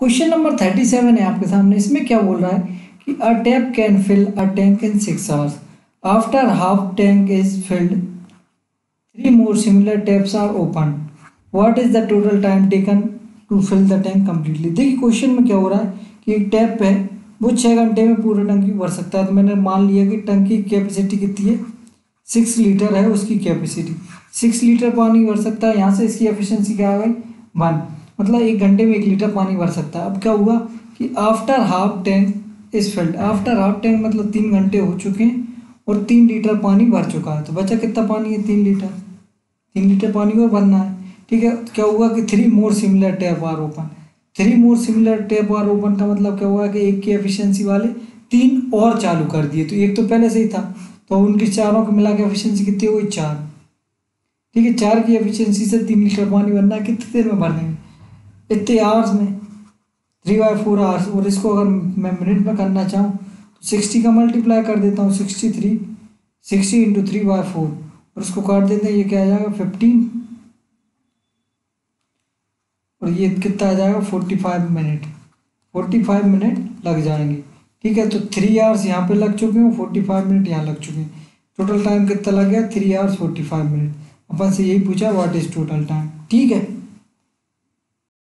Question number 37 है आपके सामने। इसमें क्या बोल रहा है कि a tap can fill a tank in 6 hours, after half tank is filled 3 more similar taps are open, what is the total time taken to fill the tank completely. देखिए क्वेश्चन में क्या हो रहा है कि एक टैप है वो 6 घंटे में पूरा टंकी भर सकता है, तो मैंने मान लिया कि टंकी की कैपेसिटी कितनी है, 6 लीटर है उसकी कैपेसिटी, 6 लीटर पानी भर सकता है। यहाँ से इसकी एफिशिएंसी क्या आ गई 1, मतलब 1 घंटे में 1 लीटर पानी भर सकता है। अब क्या हुआ कि after half tank is filled, after half tank मतलब 3 घंटे हो चुके हैं और 3 लीटर पानी भर चुका है, तो बचा कितना पानी है 3 लीटर, 3 लीटर पानी और भरना है। ठीक है, क्या हुआ कि 3 more similar tap are open का मतलब क्या हुआ कि एक की एफिशिएंसी वाले 3 और चालू कर दिए, तो एक तो पहले से ही था तो उनके चारों को मिला के एफिशिएंसी कितनी हुई 4। ठीक है, 4 की एफिशिएंसी से 3 लीटर पानी भरना है, कितनी देर में भर देंगे, इतने आवर्स में 3/4 आवर्स, और इसको अगर मैं मिनट में करना चाहूँ तो 60 का मल्टीप्लाई कर देता हूँ, 63 × 3/4 और उसको काट देते हैं, ये क्या आ जाएगा 15 और ये कितना आ जाएगा 45 मिनट, 45 मिनट लग जाएंगे। ठीक है, तो 3 आवर्स यहाँ पे लग चुके हैं, 45 मिनट यहाँ लग चुके हैं, टोटल टाइम कितना लग गया 3 आवर्स 45 मिनट। अपन से यही पूछा व्हाट इज टोटल टाइम। ठीक है।